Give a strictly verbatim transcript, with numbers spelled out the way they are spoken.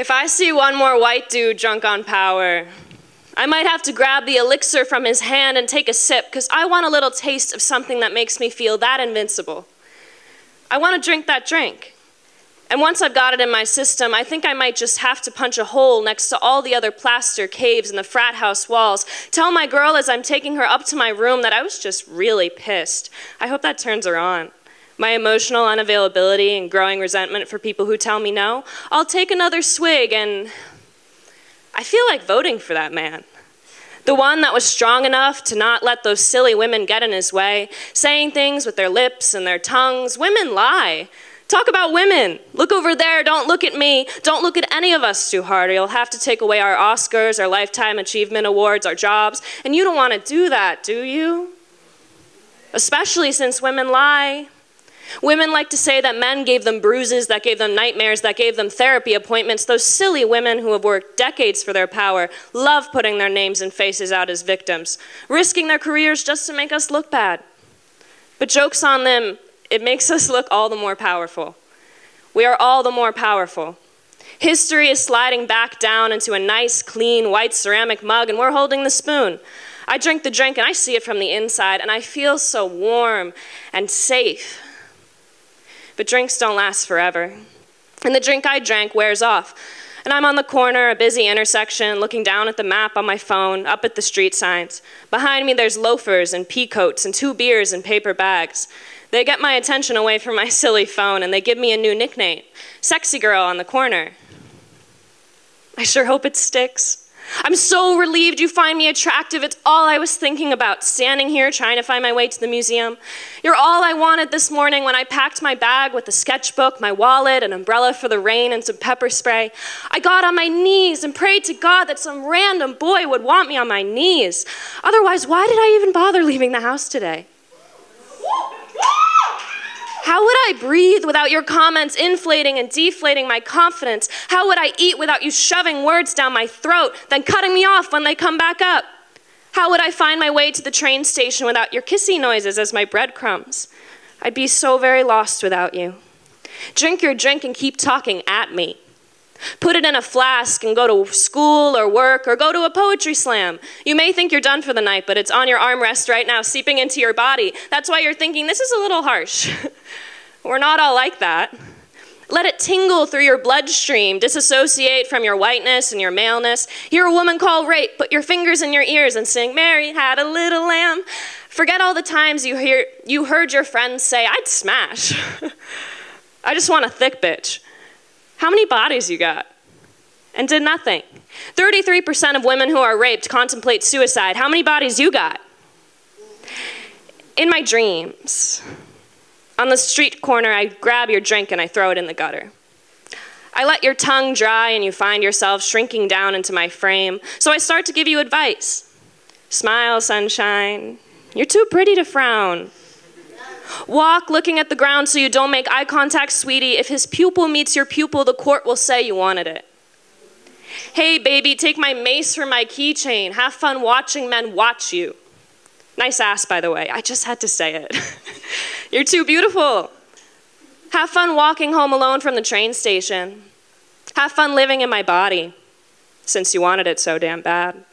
If I see one more white dude drunk on power, I might have to grab the elixir from his hand and take a sip, because I want a little taste of something that makes me feel that invincible. I want to drink that drink. And once I've got it in my system, I think I might just have to punch a hole next to all the other plaster caves in the frat house walls, tell my girl as I'm taking her up to my room that I was just really pissed. I hope that turns her on. My emotional unavailability and growing resentment for people who tell me no, I'll take another swig and I feel like voting for that man. The one that was strong enough to not let those silly women get in his way, saying things with their lips and their tongues. Women lie. Talk about women. Look over there, don't look at me. Don't look at any of us too hard or you'll have to take away our Oscars, our Lifetime Achievement Awards, our jobs, and you don't want to do that, do you? Especially since women lie. Women like to say that men gave them bruises, that gave them nightmares, that gave them therapy appointments. Those silly women who have worked decades for their power love putting their names and faces out as victims, risking their careers just to make us look bad. But joke's on them. It makes us look all the more powerful. We are all the more powerful. History is sliding back down into a nice, clean, white ceramic mug, and we're holding the spoon. I drink the drink, and I see it from the inside, and I feel so warm and safe. But drinks don't last forever. And the drink I drank wears off. And I'm on the corner, a busy intersection, looking down at the map on my phone, up at the street signs. Behind me, there's loafers and pea coats and two beers and paper bags. They get my attention away from my silly phone, and they give me a new nickname, Sexy Girl on the Corner. I sure hope it sticks. I'm so relieved you find me attractive. It's all I was thinking about, standing here trying to find my way to the museum. You're all I wanted this morning when I packed my bag with a sketchbook, my wallet, an umbrella for the rain, and some pepper spray. I got on my knees and prayed to God that some random boy would want me on my knees. Otherwise, why did I even bother leaving the house today? How would I breathe without your comments inflating and deflating my confidence? How would I eat without you shoving words down my throat, then cutting me off when they come back up? How would I find my way to the train station without your kissy noises as my breadcrumbs? I'd be so very lost without you. Drink your drink and keep talking at me. Put it in a flask and go to school or work or go to a poetry slam. You may think you're done for the night, but it's on your armrest right now, seeping into your body. That's why you're thinking, this is a little harsh. We're not all like that. Let it tingle through your bloodstream, disassociate from your whiteness and your maleness. Hear a woman call rape, put your fingers in your ears and sing, Mary had a little lamb. Forget all the times you, hear, you heard your friends say, I'd smash. I just want a thick bitch. How many bodies you got? And did nothing. thirty-three percent of women who are raped contemplate suicide. How many bodies you got? In my dreams, on the street corner, I grab your drink and I throw it in the gutter. I let your tongue dry and you find yourself shrinking down into my frame. So I start to give you advice. Smile, sunshine. You're too pretty to frown. Walk looking at the ground so you don't make eye contact, sweetie. If his pupil meets your pupil, the court will say you wanted it. Hey, baby, take my mace from my keychain. Have fun watching men watch you. Nice ass, by the way. I just had to say it. You're too beautiful. Have fun walking home alone from the train station. Have fun living in my body, since you wanted it so damn bad.